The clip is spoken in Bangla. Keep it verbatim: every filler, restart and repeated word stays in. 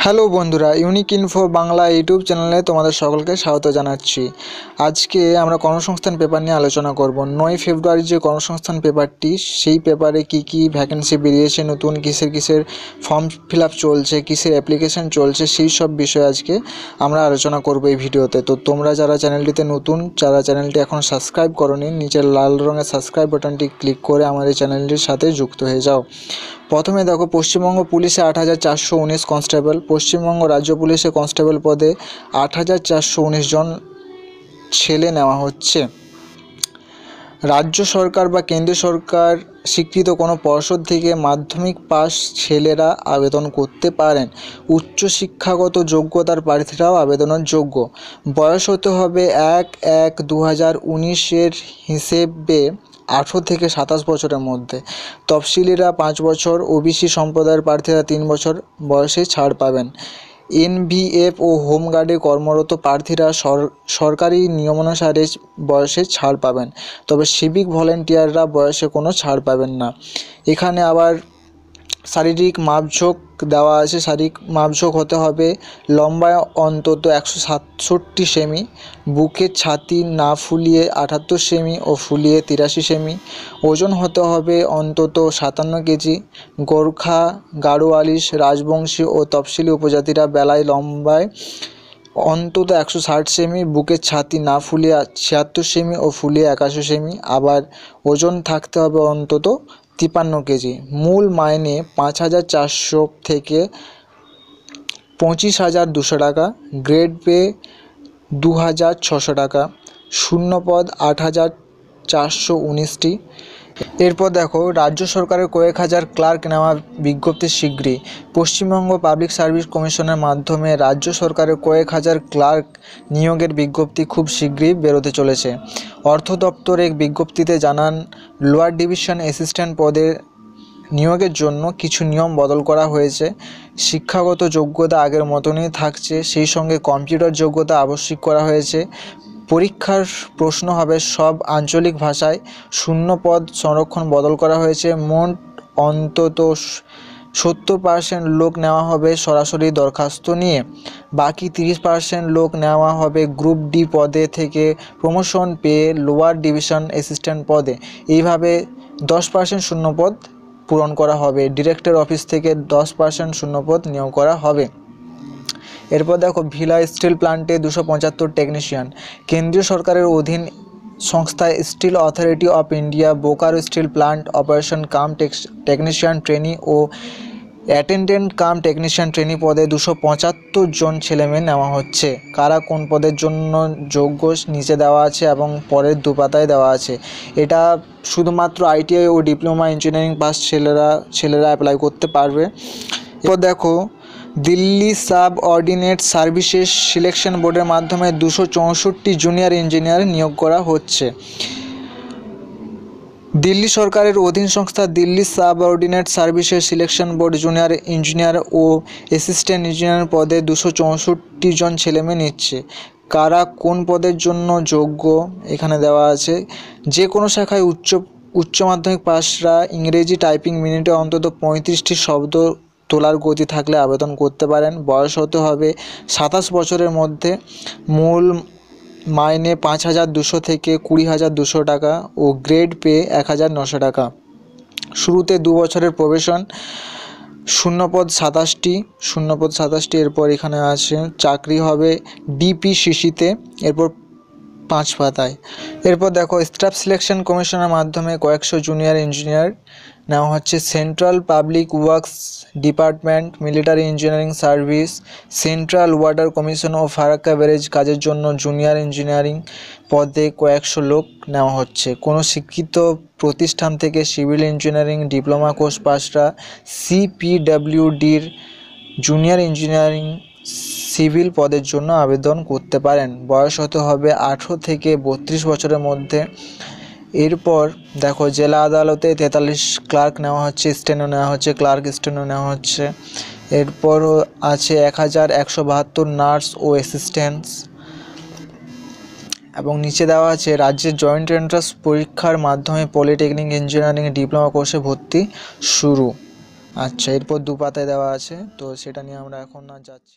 हेलो बंधुरा यूनिक इनफो बांगला यूट्यूब चैनले तुम्हारा सकल के स्वागत जानाच्छि। आज के आमरा कर्मसंस्थान पेपर निये आलोचना करब। नय फेब्रुआरी जो कर्मसंस्थान पेपारटी सेई पेपारे की की भैकेंसि बेरियेछे, नतून किसेर किसेर फर्म फिल आप चलछे, किसेर अप्लिकेशन चलछे, सेई सब विषय आज के आमरा आलोचना करब एई भिडियोते। तो तोमरा जारा चैनलटिते नतून, जारा चैनलटी एखोनो सबसक्राइब करोनि, नीचे लाल रंगेर सबसक्राइब बटनटी क्लिक करे आमादेर चैनलटिर साथे जुक्त हये जाओ। प्रथमे देखो पश्चिमबंग पुलिस आठ हज़ार चारशो उन्नीस कन्स्टेबल। पश्चिमबंग राज्य पुलिस कन्स्टेबल पदे आठ हज़ार चारशो उन्नीस जन छेले नेওয়া হচ্ছে। राज्य सरकार বা কেন্দ্র সরকার স্বীকৃত কোনো পর্ষদ থেকে মাধ্যমিক পাস ছেলেরা আবেদন করতে পারেন। উচ্চ শিক্ষাগত যোগ্যতার প্রার্থীরাও আবেদনের যোগ্য। বয়স হতে হবে এক এক দু হাজার উনিশের হিসেবে আঠারো থেকে সাতাশ বছরের মধ্যে। তফসিলিরা পাঁচ বছর, ওবিসি সম্প্রদায়ের প্রার্থীরা তিন বছর বয়সে ছাড় পাবেন। এনভিএফ ও হোমগার্ডে কর্মরত প্রার্থীরা সর সরকারি নিয়মানুসারে বয়সে ছাড় পাবেন, তবে সিভিক ভলেন্টিয়াররা বয়সে কোনো ছাড় পাবেন না। এখানে আবার শারীরিক মাপঝোঁক দেওয়া আছে। শারীরিক মাপঝোঁক হতে হবে লম্বায় অন্তত একশো সাতষট্টি সেমি, বুকের ছাতি না ফুলিয়ে আটাত্তর সেমি ও ফুলিয়ে তিরাশি সেমি, ওজন হতে হবে অন্তত সাতান্ন কেজি। গোর্খা, গাড়োয়ালিশ, রাজবংশী ও তফসিলি উপজাতিরা বেলায় লম্বায় অন্তত একশো ষাট সেমি, বুকের ছাতি না ফুলিয়ে ছিয়াত্তর সেমি ও ফুলিয়ে একাশি সেমি, আবার ওজন থাকতে হবে অন্তত तिप्पान्न के जी। मूल मायने पाँच हज़ार चारशो थे पचिस हज़ार दुशो टाका, ग्रेड पे दो हज़ार छशो टाका, शून्य पद आठ हज़ार चारशो उन्नीस टी। एरपर देखो राज्य सरकारेर कयेक हज़ार क्लार्क नेওয়া विज्ञप्ति शीघ्रई। पश्चिमबंग पब्लिक सार्विस कमिशनेर माध्यमे राज्य सरकारेर कयेक हज़ार क्लार्क नियोगेर विज्ञप्ति खूब शीघ्रई बेरोते चलेछे। अर्थ दफ्तर एक विज्ञप्तिते जानान लोअर डिविशन असिस्टैंट पदे নিয়োগের জন্য কিছু নিয়ম বদল করা হয়েছে। শিক্ষাগত যোগ্যতা আগের মতনই থাকছে, সেই সঙ্গে কম্পিউটার যোগ্যতা আবশ্যক করা হয়েছে। পরীক্ষার প্রশ্ন হবে সব আঞ্চলিক ভাষায়। শূন্য পদ সংরক্ষণ বদল করা হয়েছে। মোট অন্তত সত্তর পার্সেন্ট লোক নেওয়া হবে সরাসরি দরখাস্ত নিয়ে, বাকি তিরিশ পার্সেন্ট লোক নেওয়া হবে গ্রুপ ডি পদে থেকে প্রমোশন পেয়ে লোয়ার ডিভিশন অ্যাসিস্ট্যান্ট পদে। এইভাবে দশ পার্সেন্ট শূন্য পদ পূরণ করা হবে। ডিরেক্টর অফিস থেকে দশ পার্সেন্ট শূন্যপদ নিয়োগ করা হবে। এরপর দেখো ভিলা স্টিল প্লান্টে দুশো পঁচাত্তর টেকনিশিয়ান। কেন্দ্রীয় সরকারের অধীন संस्था steel authority of India Bokaro steel plant operation cum technician trainee और অ্যাটেন্ডেন্ট কাম টেকনিশিয়ান ট্রেনি পদে দুশো পঁচাত্তর জন ছেলেমেয়ে নেওয়া হচ্ছে। কারা কোন পদের জন্য যোগ্য নিচে দেওয়া আছে এবং পরের দুপাতায় দেওয়া আছে। এটা শুধুমাত্র আইটিআই ও ডিপ্লোমা ইঞ্জিনিয়ারিং পাস ছেলেরা ছেলেরা অ্যাপ্লাই করতে পারবে। এরপর দেখো Delhi subordinate services selection border माध्यमे दुशो चौंसठी जूनियर इंजिनियर नियोग करा होच्छे। दिल्ली सरकारेर अधीन संस्था Delhi subordinate services selection board junior engineer और असिस्टैंट इंजिनियर पदे दुशो चौंसठी जन छेलेमेये निच्छे। कारा कोन पदेर जन्य योग्य एखाने देवा आछे। जे कोनो शाखाय उच्च उच्च माध्यमिक पासरा इंग्रेजी टाइपिंग मिनिटे अंतत पैंतीसटी शब्द তোলার গতি থাকলে আবেদন করতে পারেন। বয়স হতে হবে সাতাশ বছরের মধ্যে। মূল মাইনে পাঁচ হাজার দুশো থেকে কুড়ি হাজার দুশো টাকা ও গ্রেড পে এক হাজার নশো টাকা। শুরুতে দু বছরের প্রবেশন। শূন্যপদ সাতাশটি শূন্যপদ সাতাশটি। এরপর এখানে আছে চাকরি হবে ডিপিসিসিতে। এরপর পাঁচ পাতায়। এরপর দেখো স্টাফ সিলেকশন কমিশনের মাধ্যমে কয়েকশো জুনিয়র ইঞ্জিনিয়ার নেওয়া হচ্ছে। Central public works department, military engineering service, central water commission ও ফারাক্কা ব্যারেজ কাজের জন্য জুনিয়র ইঞ্জিনিয়ারিং পদে কয়েকশো লোক নেওয়া হচ্ছে। কোনো শিক্ষিত প্রতিষ্ঠান থেকে সিভিল ইঞ্জিনিয়ারিং ডিপ্লোমা কোর্স পাশরা সিপিডাব্লিউডির জুনিয়র ইঞ্জিনিয়ারিং সিভিল পদের জন্য আবেদন করতে পারেন। বয়স হতে হবে আঠেরো থেকে বত্রিশ বছরের মধ্যে। এরপর দেখো জেলা আদালতে তেতাল্লিশ ক্লার্ক নেওয়া হচ্ছে, স্টেনো নেওয়া হচ্ছে, ক্লার্ক স্টেনো নেওয়া হচ্ছে। এরপরও আছে এক হাজার একশো বাহাত্তর নার্স ও অ্যাসিস্ট্যান্টস। এবং নিচে দেওয়া আছে রাজ্যের জয়েন্ট এন্ট্রান্স পরীক্ষার মাধ্যমে পলিটেকনিক ইঞ্জিনিয়ারিং ডিপ্লোমা কোর্সে ভর্তি শুরু। আচ্ছা এরপর দুপাতায় দেওয়া আছে, তো সেটা নিয়ে আমরা এখন না যাচ্ছি।